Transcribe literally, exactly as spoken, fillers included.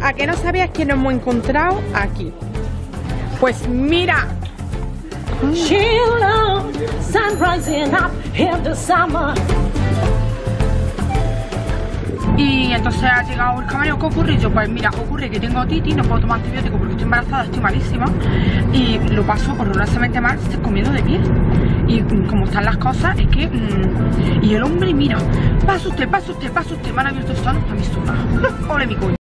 ¿A qué no sabías que nos hemos encontrado aquí? Pues mira. Y entonces ha llegado el camarero. ¿Qué ocurre? Yo, pues mira, ocurre que tengo otitis, no puedo tomar antibiótico porque estoy embarazada, estoy malísima. Y lo paso horrorosamente mal, estoy comiendo de pie. Y como están las cosas, es que... Mmm, y el hombre, mira, pasa usted, pasa usted, pasa usted, me han abierto el salón para mi zona. ¡Ole mi coño!